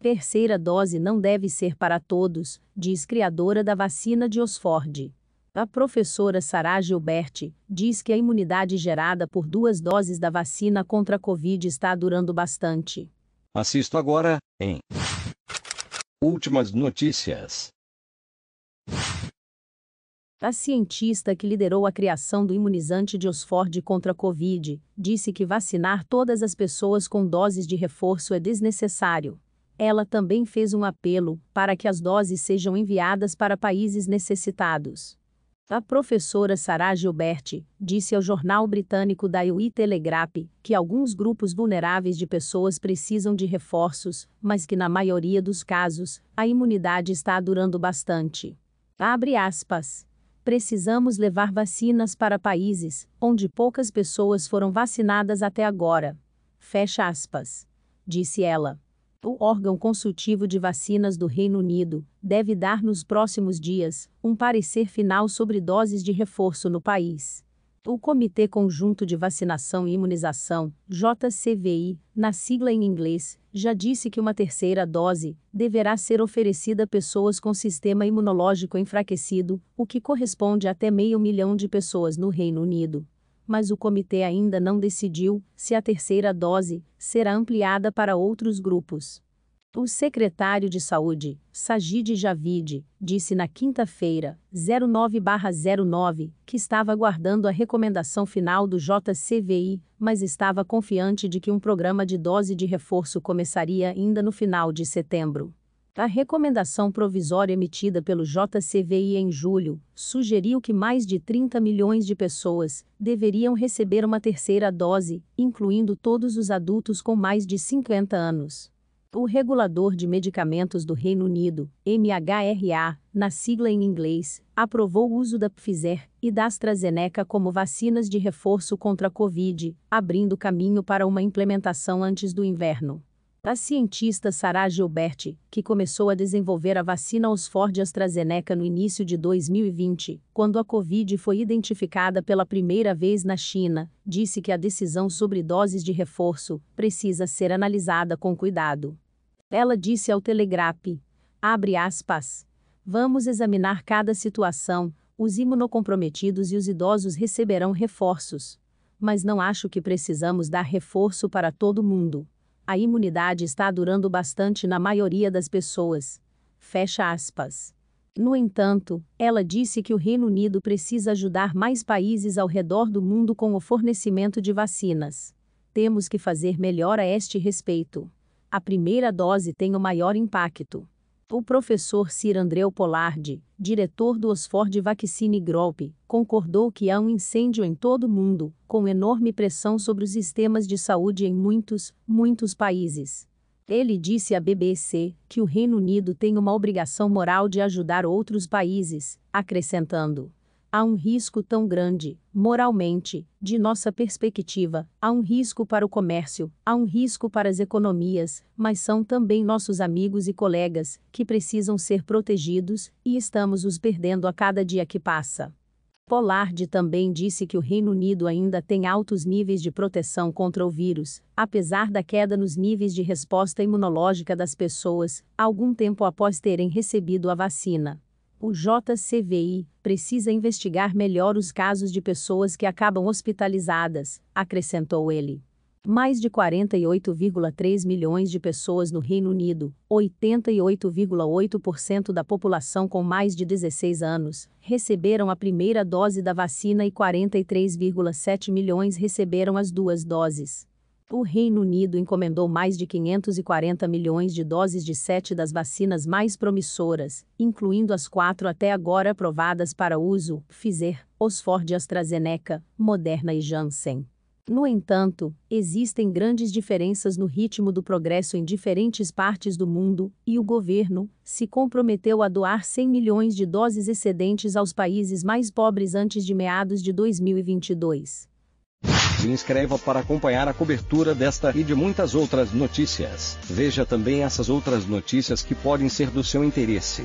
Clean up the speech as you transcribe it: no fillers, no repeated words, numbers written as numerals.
Terceira dose não deve ser para todos, diz criadora da vacina de Oxford. A professora Sarah Gilbert diz que a imunidade gerada por duas doses da vacina contra a Covid está durando bastante. Assisto agora, em Últimas Notícias. A cientista que liderou a criação do imunizante de Oxford contra a Covid disse que vacinar todas as pessoas com doses de reforço é desnecessário. Ela também fez um apelo para que as doses sejam enviadas para países necessitados. A professora Sarah Gilbert disse ao jornal britânico Daily Telegraph que alguns grupos vulneráveis de pessoas precisam de reforços, mas que na maioria dos casos, a imunidade está durando bastante. Abre aspas. Precisamos levar vacinas para países onde poucas pessoas foram vacinadas até agora. Fecha aspas. Disse ela. O órgão consultivo de vacinas do Reino Unido deve dar nos próximos dias um parecer final sobre doses de reforço no país. O Comitê Conjunto de Vacinação e Imunização, JCVI, na sigla em inglês, já disse que uma terceira dose deverá ser oferecida a pessoas com sistema imunológico enfraquecido, o que corresponde a até 500 mil de pessoas no Reino Unido. Mas o comitê ainda não decidiu se a terceira dose será ampliada para outros grupos. O secretário de Saúde, Sajid Javid, disse na quinta-feira, 09/09, que estava aguardando a recomendação final do JCVI, mas estava confiante de que um programa de dose de reforço começaria ainda no final de setembro. A recomendação provisória emitida pelo JCVI em julho sugeriu que mais de 30 milhões de pessoas deveriam receber uma terceira dose, incluindo todos os adultos com mais de 50 anos. O regulador de medicamentos do Reino Unido, MHRA, na sigla em inglês, aprovou o uso da Pfizer e da AstraZeneca como vacinas de reforço contra a Covid, abrindo caminho para uma implementação antes do inverno. A cientista Sarah Gilbert, que começou a desenvolver a vacina Oxford-AstraZeneca no início de 2020, quando a Covid foi identificada pela primeira vez na China, disse que a decisão sobre doses de reforço precisa ser analisada com cuidado. Ela disse ao Telegraph, abre aspas, vamos examinar cada situação, os imunocomprometidos e os idosos receberão reforços. Mas não acho que precisamos dar reforço para todo mundo. A imunidade está durando bastante na maioria das pessoas. Fecha aspas. No entanto, ela disse que o Reino Unido precisa ajudar mais países ao redor do mundo com o fornecimento de vacinas. Temos que fazer melhor a este respeito. A primeira dose tem o maior impacto. O professor Sir Andrew Pollard, diretor do Oxford Vaccine Group, concordou que há um incêndio em todo o mundo, com enorme pressão sobre os sistemas de saúde em muitos países. Ele disse à BBC que o Reino Unido tem uma obrigação moral de ajudar outros países, acrescentando: há um risco tão grande, moralmente, de nossa perspectiva, há um risco para o comércio, há um risco para as economias, mas são também nossos amigos e colegas, que precisam ser protegidos, e estamos os perdendo a cada dia que passa. Pollard também disse que o Reino Unido ainda tem altos níveis de proteção contra o vírus, apesar da queda nos níveis de resposta imunológica das pessoas, algum tempo após terem recebido a vacina. O JCVI precisa investigar melhor os casos de pessoas que acabam hospitalizadas, acrescentou ele. Mais de 48,3 milhões de pessoas no Reino Unido, 88,8% da população com mais de 16 anos, receberam a primeira dose da vacina e 43,7 milhões receberam as duas doses. O Reino Unido encomendou mais de 540 milhões de doses de 7 das vacinas mais promissoras, incluindo as 4 até agora aprovadas para uso, Pfizer, Oxford-AstraZeneca, Moderna e Janssen. No entanto, existem grandes diferenças no ritmo do progresso em diferentes partes do mundo, e o governo se comprometeu a doar 100 milhões de doses excedentes aos países mais pobres antes de meados de 2022. Se inscreva para acompanhar a cobertura desta e de muitas outras notícias. Veja também essas outras notícias que podem ser do seu interesse.